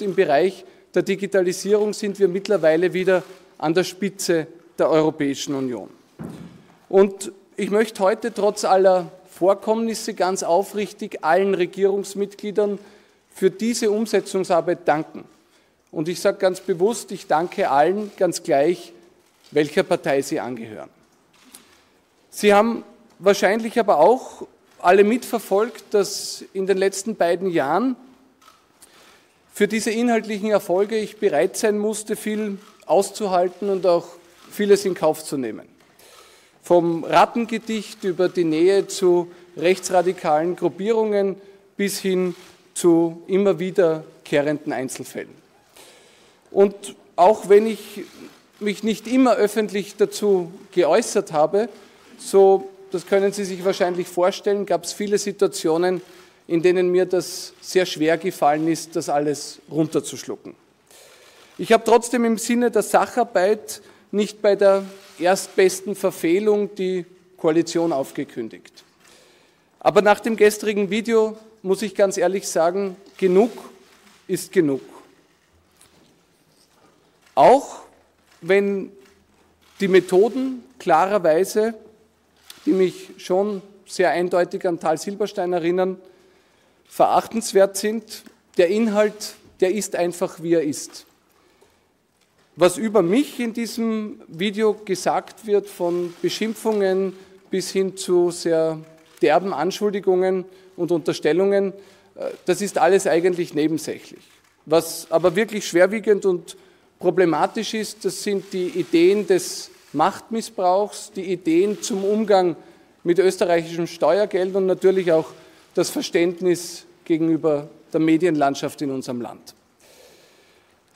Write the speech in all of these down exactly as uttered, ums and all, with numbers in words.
Im Bereich der Digitalisierung sind wir mittlerweile wieder an der Spitze der Europäischen Union. Und ich möchte heute trotz aller Vorkommnisse ganz aufrichtig allen Regierungsmitgliedern für diese Umsetzungsarbeit danken. Und ich sage ganz bewusst, ich danke allen, ganz gleich, welcher Partei sie angehören. Sie haben wahrscheinlich aber auch alle mitverfolgt, dass in den letzten beiden Jahren für diese inhaltlichen Erfolge ich bereit sein musste, viel auszuhalten und auch vieles in Kauf zu nehmen. Vom Rattengedicht über die Nähe zu rechtsradikalen Gruppierungen bis hin zu immer wiederkehrenden Einzelfällen. Und auch wenn ich mich nicht immer öffentlich dazu geäußert habe, so, das können Sie sich wahrscheinlich vorstellen, gab es viele Situationen, in denen mir das sehr schwer gefallen ist, das alles runterzuschlucken. Ich habe trotzdem im Sinne der Sacharbeit nicht bei der erstbesten Verfehlung die Koalition aufgekündigt. Aber nach dem gestrigen Video muss ich ganz ehrlich sagen, genug ist genug. Auch wenn die Methoden klarerweise, die mich schon sehr eindeutig an Tal Silberstein erinnern, verachtenswert sind, der Inhalt, der ist einfach, wie er ist. Was über mich in diesem Video gesagt wird, von Beschimpfungen bis hin zu sehr derben Anschuldigungen und Unterstellungen, das ist alles eigentlich nebensächlich. Was aber wirklich schwerwiegend und problematisch ist, das sind die Ideen des Machtmissbrauchs, die Ideen zum Umgang mit österreichischem Steuergeld und natürlich auch das Verständnis gegenüber der Medienlandschaft in unserem Land.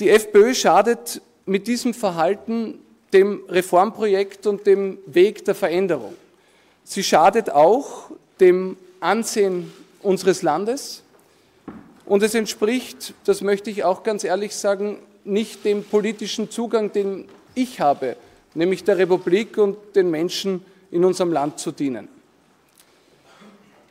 Die FPÖ schadet mit diesem Verhalten dem Reformprojekt und dem Weg der Veränderung. Sie schadet auch dem Ansehen unseres Landes und es entspricht, das möchte ich auch ganz ehrlich sagen, nicht dem politischen Zugang, den ich habe, nämlich der Republik und den Menschen in unserem Land zu dienen.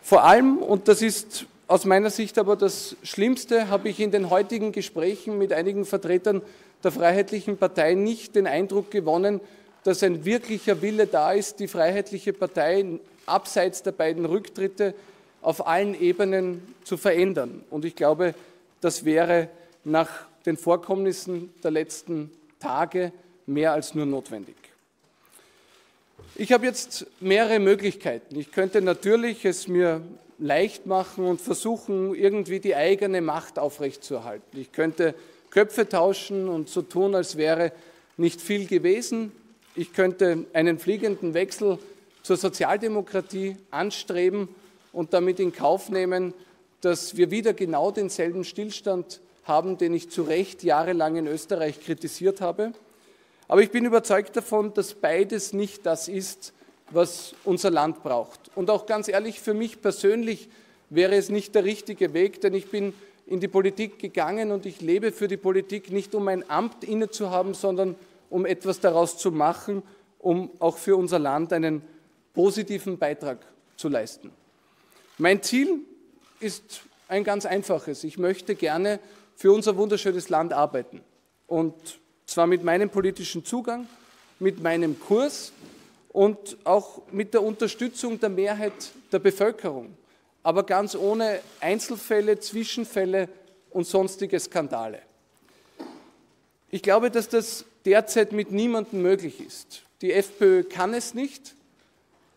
Vor allem, und das ist aus meiner Sicht aber das Schlimmste, habe ich in den heutigen Gesprächen mit einigen Vertretern der Freiheitlichen Partei nicht den Eindruck gewonnen, dass ein wirklicher Wille da ist, die Freiheitliche Partei abseits der beiden Rücktritte auf allen Ebenen zu verändern. Und ich glaube, das wäre nach den Vorkommnissen der letzten Tage mehr als nur notwendig. Ich habe jetzt mehrere Möglichkeiten. Ich könnte natürlich es mir leicht machen und versuchen, irgendwie die eigene Macht aufrechtzuerhalten. Ich könnte Köpfe tauschen und so tun, als wäre nicht viel gewesen. Ich könnte einen fliegenden Wechsel zur Sozialdemokratie anstreben und damit in Kauf nehmen, dass wir wieder genau denselben Stillstand haben, den ich zu Recht jahrelang in Österreich kritisiert habe. Aber ich bin überzeugt davon, dass beides nicht das ist, was unser Land braucht. Und auch ganz ehrlich, für mich persönlich wäre es nicht der richtige Weg, denn ich bin in die Politik gegangen und ich lebe für die Politik nicht, um ein Amt innezuhaben, sondern um etwas daraus zu machen, um auch für unser Land einen positiven Beitrag zu leisten. Mein Ziel ist ein ganz einfaches. Ich möchte gerne für unser wunderschönes Land arbeiten. Und zwar mit meinem politischen Zugang, mit meinem Kurs und auch mit der Unterstützung der Mehrheit der Bevölkerung, aber ganz ohne Einzelfälle, Zwischenfälle und sonstige Skandale. Ich glaube, dass das derzeit mit niemandem möglich ist. Die FPÖ kann es nicht.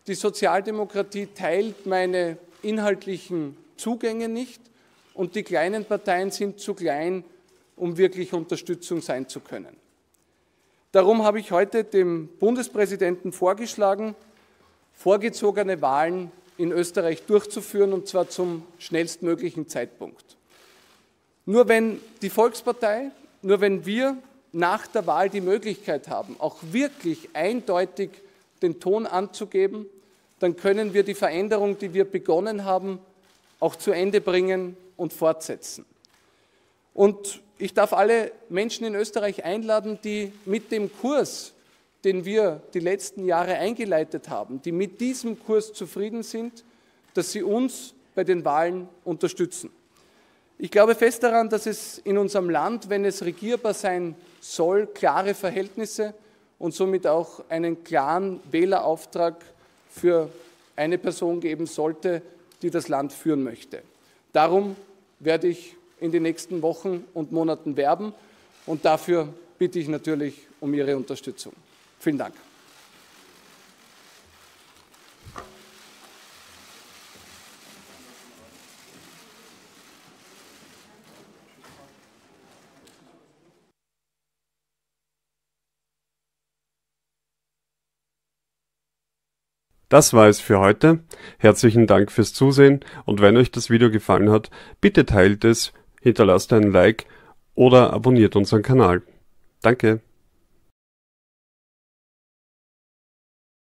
Die Sozialdemokratie teilt meine inhaltlichen Zugänge nicht und die kleinen Parteien sind zu klein, um wirklich Unterstützung sein zu können. Darum habe ich heute dem Bundespräsidenten vorgeschlagen, vorgezogene Wahlen in Österreich durchzuführen, und zwar zum schnellstmöglichen Zeitpunkt. Nur wenn die Volkspartei, nur wenn wir nach der Wahl die Möglichkeit haben, auch wirklich eindeutig den Ton anzugeben, dann können wir die Veränderung, die wir begonnen haben, auch zu Ende bringen und fortsetzen. Und ich darf alle Menschen in Österreich einladen, die mit dem Kurs, den wir die letzten Jahre eingeleitet haben, die mit diesem Kurs zufrieden sind, dass sie uns bei den Wahlen unterstützen. Ich glaube fest daran, dass es in unserem Land, wenn es regierbar sein soll, klare Verhältnisse und somit auch einen klaren Wählerauftrag für eine Person geben sollte, die das Land führen möchte. Darum werde ich in den nächsten Wochen und Monaten werben und dafür bitte ich natürlich um Ihre Unterstützung. Vielen Dank. Das war es für heute. Herzlichen Dank fürs Zusehen und wenn euch das Video gefallen hat, bitte teilt es, hinterlasst einen Like oder abonniert unseren Kanal. Danke!